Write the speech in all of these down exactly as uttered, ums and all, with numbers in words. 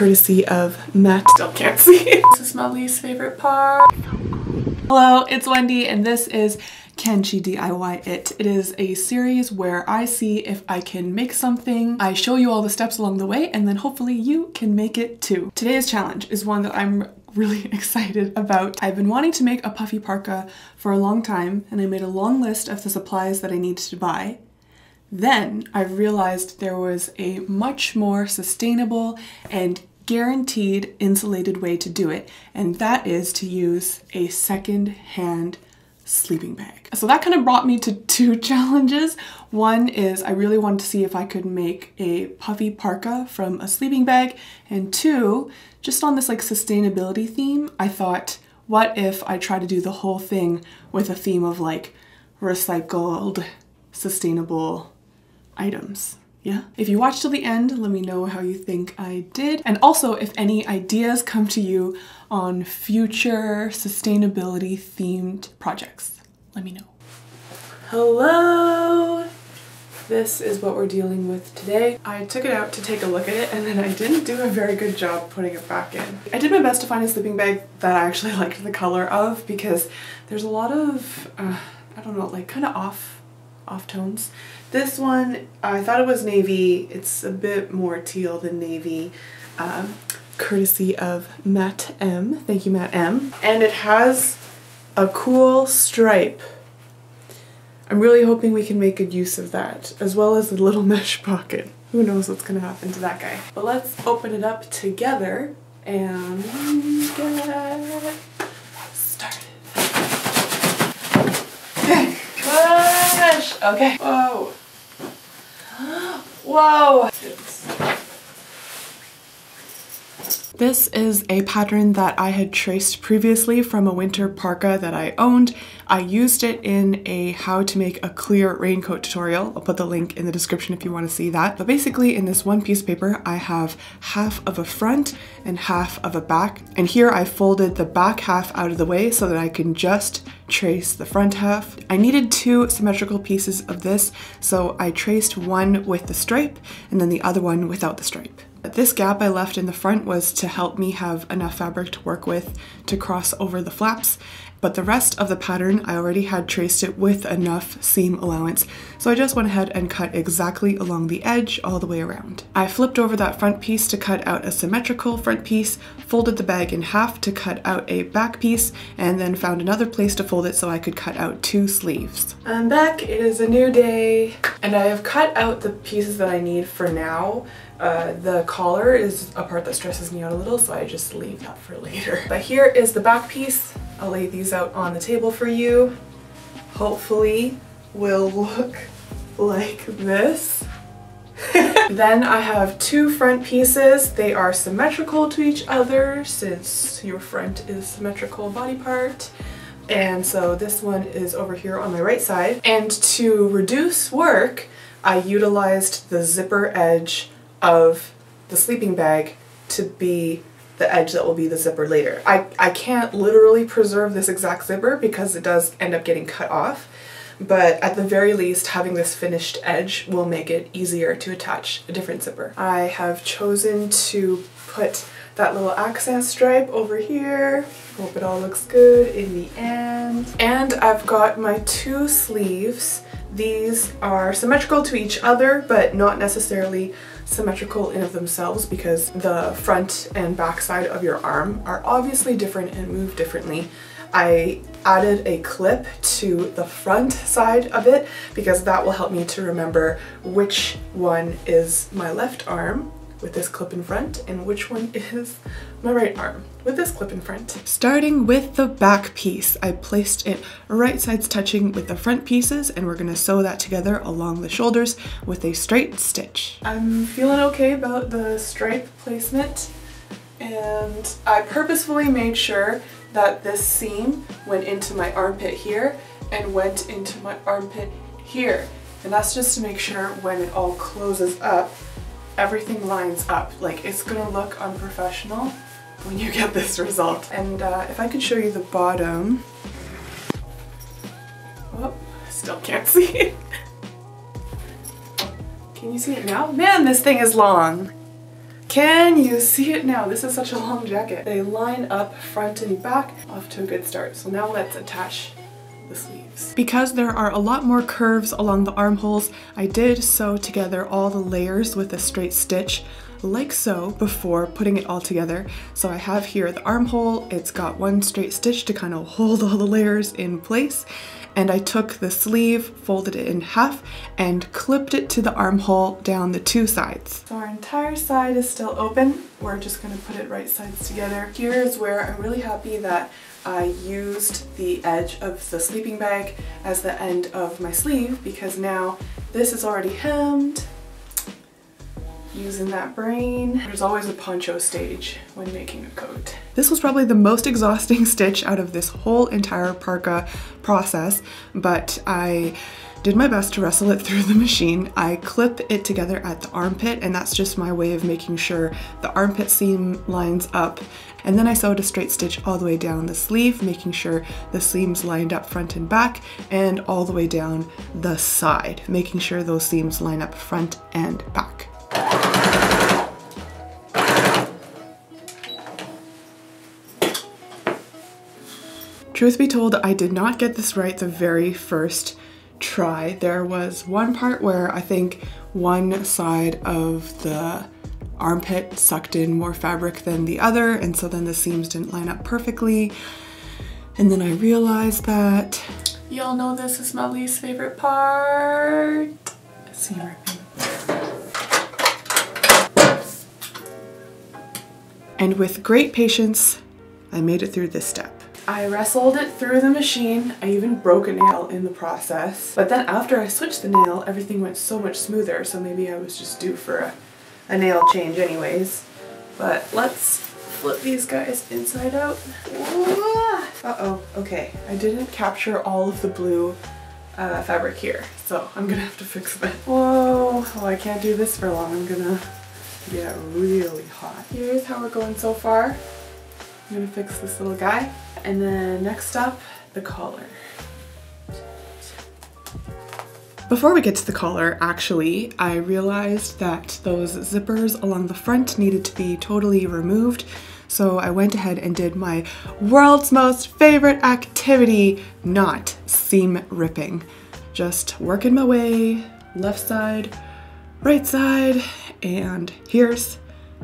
courtesy of Matt. Still can't see it. This is my least favorite part. Hello, it's Wendy, and this is Can She D I Y It? It is a series where I see if I can make something, I show you all the steps along the way, and then hopefully you can make it too. Today's challenge is one that I'm really excited about. I've been wanting to make a puffy parka for a long time, and I made a long list of the supplies that I needed to buy. Then I realized there was a much more sustainable and guaranteed insulated way to do it, and that is to use a second-hand sleeping bag. So that kind of brought me to two challenges. One is I really wanted to see if I could make a puffy parka from a sleeping bag, and two, just on this like sustainability theme, I thought, what if I try to do the whole thing with a theme of like recycled, sustainable items. Yeah. If you watch till the end, let me know how you think I did. And also if any ideas come to you on future sustainability themed projects, let me know. Hello. This is what we're dealing with today. I took it out to take a look at it and then I didn't do a very good job putting it back in. I did my best to find a sleeping bag that I actually liked the color of because there's a lot of, uh, I don't know, like kind of off off tones. This one, I thought it was navy. It's a bit more teal than navy, um, courtesy of Matt M. Thank you, Matt M. And it has a cool stripe. I'm really hoping we can make good use of that, as well as the little mesh pocket. Who knows what's gonna happen to that guy. But let's open it up together and get started. Okay. Okay. Whoa. Whoa. This is a pattern that I had traced previously from a winter parka that I owned. I used it in a how to make a clear raincoat tutorial. I'll put the link in the description if you want to see that. But basically in this one piece of paper, I have half of a front and half of a back. And here I folded the back half out of the way so that I can just trace the front half. I needed two symmetrical pieces of this, so I traced one with the stripe and then the other one without the stripe. This gap I left in the front was to help me have enough fabric to work with to cross over the flaps, but the rest of the pattern I already had traced it with enough seam allowance, so I just went ahead and cut exactly along the edge all the way around. I flipped over that front piece to cut out a symmetrical front piece, folded the bag in half to cut out a back piece, and then found another place to fold it so I could cut out two sleeves. I'm back, it is a new day, and I have cut out the pieces that I need for now. Uh, the collar is a part that stresses me out a little, so I just leave that for later. But here is the back piece. I'll lay these out on the table for you. Hopefully will look like this. Then I have two front pieces. They are symmetrical to each other since your front is symmetrical body part. And so this one is over here on my right side. And to reduce work, I utilized the zipper edge of the sleeping bag to be the edge that will be the zipper later. I, I can't literally preserve this exact zipper because it does end up getting cut off, but at the very least having this finished edge will make it easier to attach a different zipper. I have chosen to put that little accent stripe over here. Hope it all looks good in the end. And I've got my two sleeves. These are symmetrical to each other, but not necessarily symmetrical in of themselves because the front and back side of your arm are obviously different and move differently. I added a clip to the front side of it because that will help me to remember which one is my left arm with this clip in front and which one is my right arm with this clip in front. Starting with the back piece, I placed it right sides touching with the front pieces and we're gonna sew that together along the shoulders with a straight stitch. I'm feeling okay about the stripe placement and I purposefully made sure that this seam went into my armpit here and went into my armpit here. And that's just to make sure when it all closes up, everything lines up. Like, it's gonna look unprofessional when you get this result. And uh, if I could show you the bottom. Oh, I still can't see it. Can you see it now? Man, this thing is long. Can you see it now? This is such a long jacket. They line up front and back. Off to a good start. So now let's attach the sleeves. Because there are a lot more curves along the armholes, I did sew together all the layers with a straight stitch, like so, before putting it all together. So I have here the armhole, it's got one straight stitch to kind of hold all the layers in place, and I took the sleeve, folded it in half, and clipped it to the armhole down the two sides. So our entire side is still open. We're just going to put it right sides together. Here is where I'm really happy that I used the edge of the sleeping bag as the end of my sleeve, because now this is already hemmed. Using that brain. There's always a poncho stage when making a coat. This was probably the most exhausting stitch out of this whole entire parka process, but I did my best to wrestle it through the machine. I clip it together at the armpit, and that's just my way of making sure the armpit seam lines up. And then I sewed a straight stitch all the way down the sleeve, making sure the seams lined up front and back, and all the way down the side, making sure those seams line up front and back. Truth be told, I did not get this right the very first try. There was one part where I think one side of the armpit sucked in more fabric than the other, and so then the seams didn't line up perfectly. And then I realized that... Y'all know this is my least favorite part. Seam ripping. And with great patience, I made it through this step. I wrestled it through the machine. I even broke a nail in the process. But then after I switched the nail, everything went so much smoother, so maybe I was just due for a, a nail change anyways. But let's flip these guys inside out. Uh-oh, okay. I didn't capture all of the blue uh, fabric here, so I'm gonna have to fix that. Whoa, oh, I can't do this for long. I'm gonna get really hot. Here's how we're going so far. I'm gonna fix this little guy. And then next up, the collar. Before we get to the collar, actually, I realized that those zippers along the front needed to be totally removed. So I went ahead and did my world's most favorite activity, not seam ripping. Just working my way, left side, right side, and here's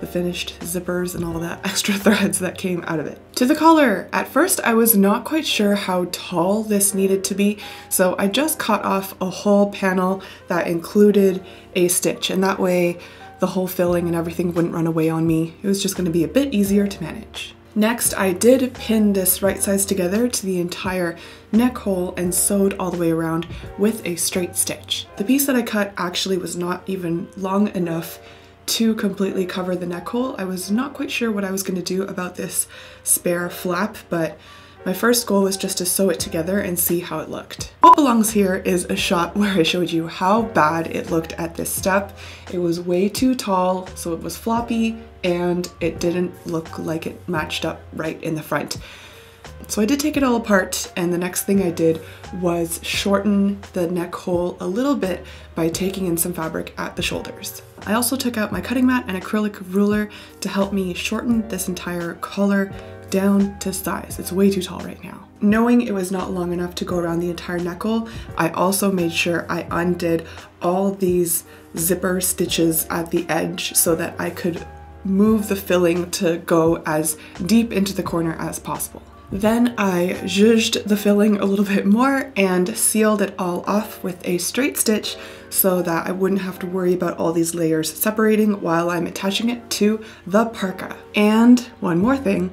the finished zippers and all that extra threads that came out of it. To the collar! At first I was not quite sure how tall this needed to be, so I just cut off a whole panel that included a stitch, and that way the whole filling and everything wouldn't run away on me. It was just going to be a bit easier to manage. Next, I did pin this right sides together to the entire neck hole and sewed all the way around with a straight stitch. The piece that I cut actually was not even long enough to completely cover the neck hole. I was not quite sure what I was going to do about this spare flap, but my first goal was just to sew it together and see how it looked. What belongs here is a shot where I showed you how bad it looked at this step. It was way too tall, so it was floppy, and it didn't look like it matched up right in the front. So I did take it all apart, and the next thing I did was shorten the neck hole a little bit by taking in some fabric at the shoulders. I also took out my cutting mat and acrylic ruler to help me shorten this entire collar down to size. It's way too tall right now. Knowing it was not long enough to go around the entire neck hole, I also made sure I undid all these zipper stitches at the edge so that I could move the filling to go as deep into the corner as possible. Then I zhuzhed the filling a little bit more and sealed it all off with a straight stitch so that I wouldn't have to worry about all these layers separating while I'm attaching it to the parka. And one more thing,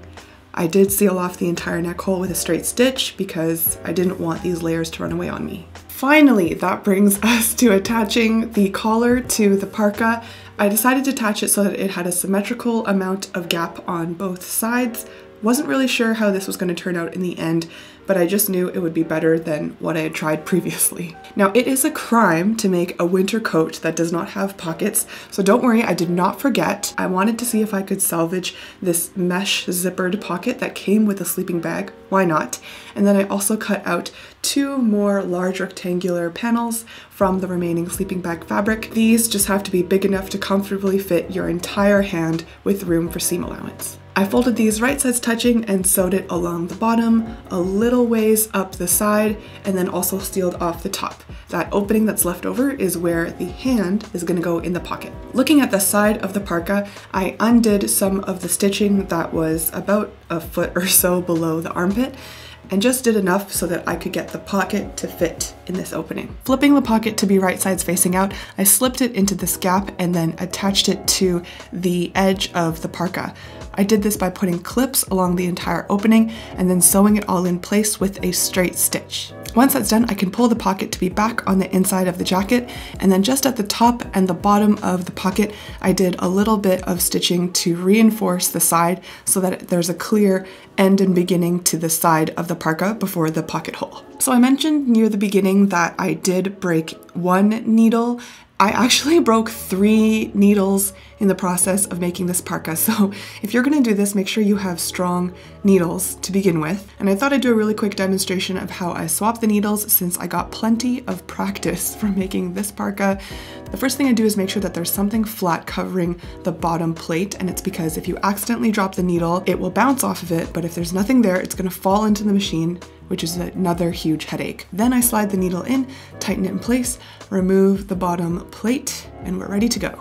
I did seal off the entire neck hole with a straight stitch because I didn't want these layers to run away on me. Finally, that brings us to attaching the collar to the parka. I decided to attach it so that it had a symmetrical amount of gap on both sides. Wasn't really sure how this was going to turn out in the end, but I just knew it would be better than what I had tried previously. Now, it is a crime to make a winter coat that does not have pockets, so don't worry, I did not forget. I wanted to see if I could salvage this mesh zippered pocket that came with a sleeping bag. Why not? And then I also cut out two more large rectangular panels from the remaining sleeping bag fabric. These just have to be big enough to comfortably fit your entire hand with room for seam allowance. I folded these right sides touching and sewed it along the bottom, a little ways up the side, and then also sealed off the top. That opening that's left over is where the hand is gonna go in the pocket. Looking at the side of the parka, I undid some of the stitching that was about a foot or so below the armpit, and just did enough so that I could get the pocket to fit in this opening. Flipping the pocket to be right sides facing out, I slipped it into this gap and then attached it to the edge of the parka. I did this by putting clips along the entire opening and then sewing it all in place with a straight stitch. Once that's done, I can pull the pocket to be back on the inside of the jacket, and then just at the top and the bottom of the pocket, I did a little bit of stitching to reinforce the side so that there's a clear end and beginning to the side of the parka before the pocket hole. So I mentioned near the beginning that I did break one needle. I actually broke three needles in the process of making this parka, so if you're gonna do this, make sure you have strong needles to begin with. And I thought I'd do a really quick demonstration of how I swap the needles, since I got plenty of practice from making this parka. The first thing I do is make sure that there's something flat covering the bottom plate, and it's because if you accidentally drop the needle, it will bounce off of it, but if there's nothing there, it's gonna fall into the machine, which is another huge headache. Then I slide the needle in, tighten it in place, remove the bottom plate, and we're ready to go.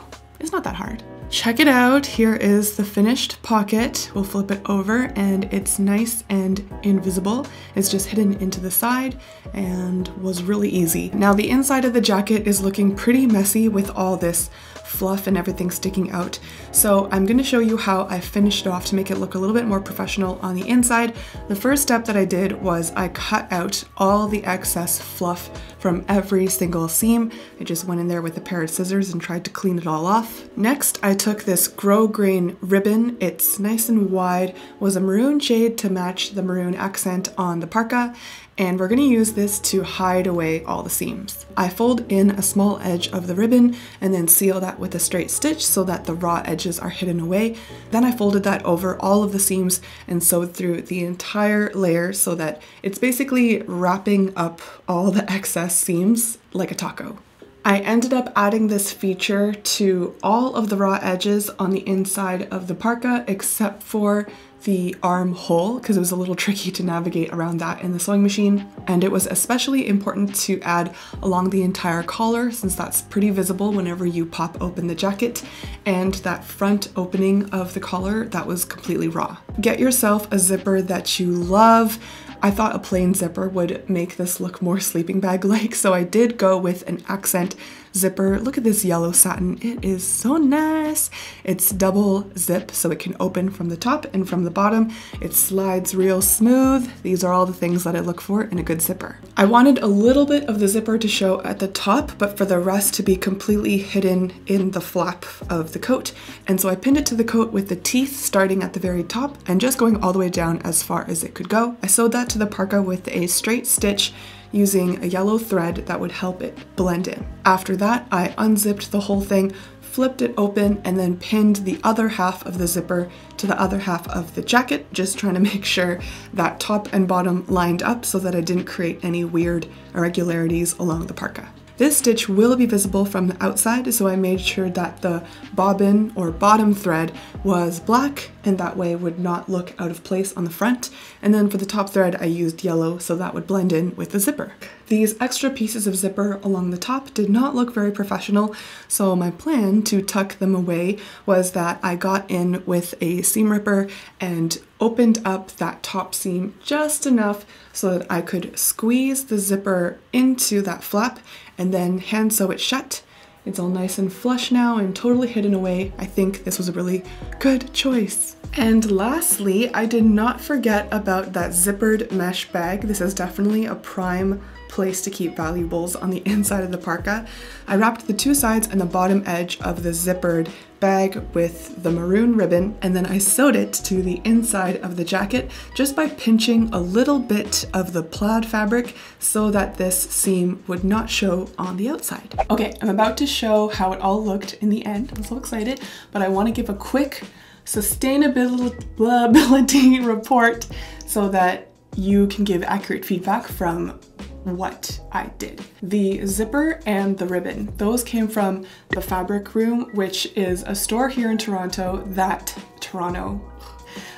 It's not that hard. Check it out, here is the finished pocket. We'll flip it over and it's nice and invisible. It's just hidden into the side and was really easy. Now the inside of the jacket is looking pretty messy with all this fluff and everything sticking out. So I'm gonna show you how I finished it off to make it look a little bit more professional on the inside. The first step that I did was I cut out all the excess fluff from every single seam. I just went in there with a pair of scissors and tried to clean it all off. Next, I took this grosgrain ribbon. It's nice and wide, was a maroon shade to match the maroon accent on the parka, and we're gonna use this to hide away all the seams. I fold in a small edge of the ribbon and then seal that with a straight stitch so that the raw edges are hidden away. Then I folded that over all of the seams and sewed through the entire layer so that it's basically wrapping up all the excess seams like a taco. I ended up adding this feature to all of the raw edges on the inside of the parka except for the armhole, because it was a little tricky to navigate around that in the sewing machine. And it was especially important to add along the entire collar, since that's pretty visible whenever you pop open the jacket, and that front opening of the collar that was completely raw. Get yourself a zipper that you love. I thought a plain zipper would make this look more sleeping bag-like, so I did go with an accent zipper. Look at this yellow satin, it is so nice. It's double zip, so it can open from the top and from the bottom. It slides real smooth. These are all the things that I look for in a good zipper. I wanted a little bit of the zipper to show at the top, but for the rest to be completely hidden in the flap of the coat. And so I pinned it to the coat with the teeth starting at the very top and just going all the way down as far as it could go. I sewed that to the parka with a straight stitch using a yellow thread that would help it blend in. After that, I unzipped the whole thing, flipped it open, and then pinned the other half of the zipper to the other half of the jacket, just trying to make sure that top and bottom lined up so that I didn't create any weird irregularities along the parka. This stitch will be visible from the outside, so I made sure that the bobbin or bottom thread was black, and that way would not look out of place on the front. And then for the top thread, I used yellow, so that would blend in with the zipper. These extra pieces of zipper along the top did not look very professional, so my plan to tuck them away was that I got in with a seam ripper and opened up that top seam just enough so that I could squeeze the zipper into that flap and then hand sew it shut. It's all nice and flush now and totally hidden away. I think this was a really good choice. And lastly, I did not forget about that zippered mesh bag. This is definitely a prime place to keep valuables on the inside of the parka. I wrapped the two sides and the bottom edge of the zippered bag with the maroon ribbon, and then I sewed it to the inside of the jacket just by pinching a little bit of the plaid fabric so that this seam would not show on the outside. Okay, I'm about to show how it all looked in the end. I'm so excited, but I want to give a quick sustainability report so that you can give accurate feedback from what I did. The zipper and the ribbon, those came from the Fabric Room, which is a store here in Toronto that, Toronto,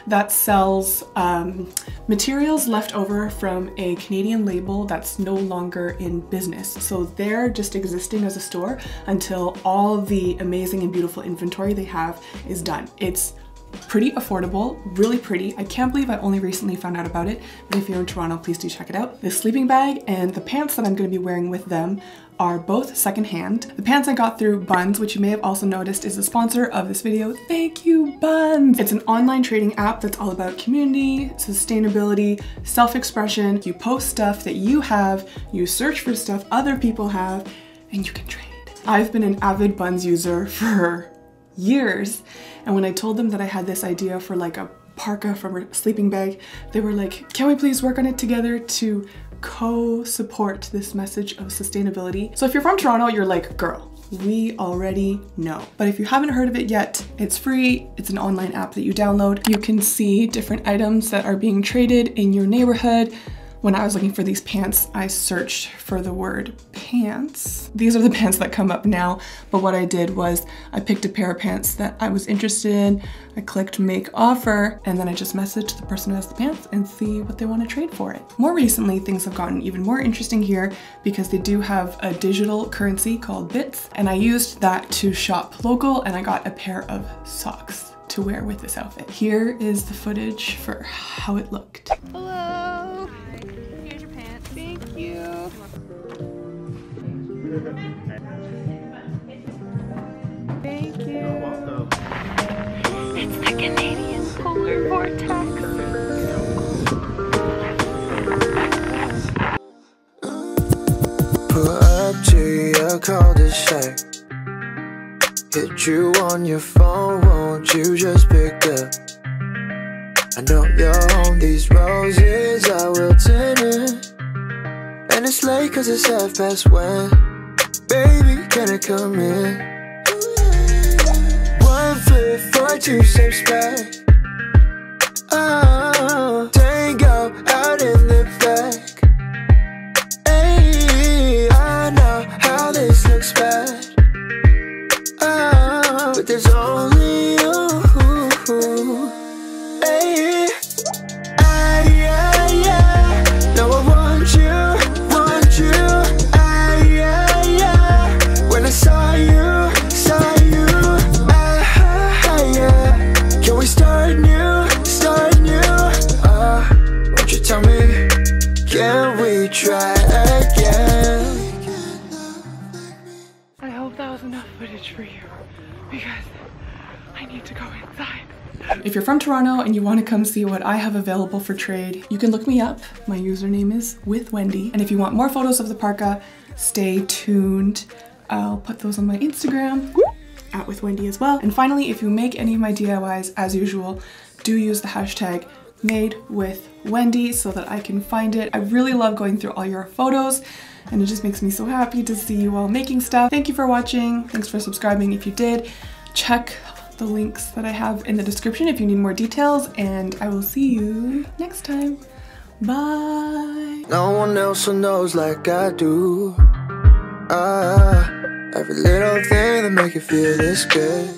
that sells um, materials left over from a Canadian label that's no longer in business. So they're just existing as a store until all the amazing and beautiful inventory they have is done. It's pretty affordable, really pretty. I can't believe I only recently found out about it, but if you're in Toronto, please do check it out. The sleeping bag and the pants that I'm going to be wearing with them are both secondhand. The pants I got through Bunz, which you may have also noticed is the sponsor of this video. Thank you, Bunz! It's an online trading app that's all about community, sustainability, self-expression. You post stuff that you have, you search for stuff other people have, and you can trade. I've been an avid Bunz user for years, and when I told them that I had this idea for like a parka from a sleeping bag, they were like, can we please work on it together to co-support this message of sustainability? So if you're from Toronto, you're like, girl, we already know. But if you haven't heard of it yet, it's free. It's an online app that you download. You can see different items that are being traded in your neighborhood. When I was looking for these pants, I searched for the word pants. These are the pants that come up now, but what I did was I picked a pair of pants that I was interested in, I clicked make offer, and then I just messaged the person who has the pants and see what they want to trade for it. More recently, things have gotten even more interesting here because they do have a digital currency called Bits, and I used that to shop local, and I got a pair of socks to wear with this outfit. Here is the footage for how it looked. Hello. Thank you. You're welcome. It's the Canadian Polar Vortex. Pull up to your cul-de-sac. Hit you on your phone, won't you just pick up? I know you're home, these roses I will turn in. And it's late cause it's half past when. Baby, can I come in? One flip for two steps back. Oh, tango out in the back. Hey, I know how this looks bad. Oh, but there's only you. Hey, I, yeah, yeah. No, I want you. Try again. I hope that was enough footage for you because I need to go inside. If you're from Toronto and you want to come see what I have available for trade, you can look me up. My username is with Wendy. And if you want more photos of the parka, stay tuned. I'll put those on my Instagram, at with Wendy as well. And finally, if you make any of my D I Ys, as usual, do use the hashtag made with Wendy so that I can find it. I really love going through all your photos and it just makes me so happy to see you all making stuff. Thank you for watching. Thanks for subscribing if you did. Check the links that I have in the description if you need more details, and I will see you next time. Bye. No one else who knows like I do. Ah, every little thing that make you feel this good.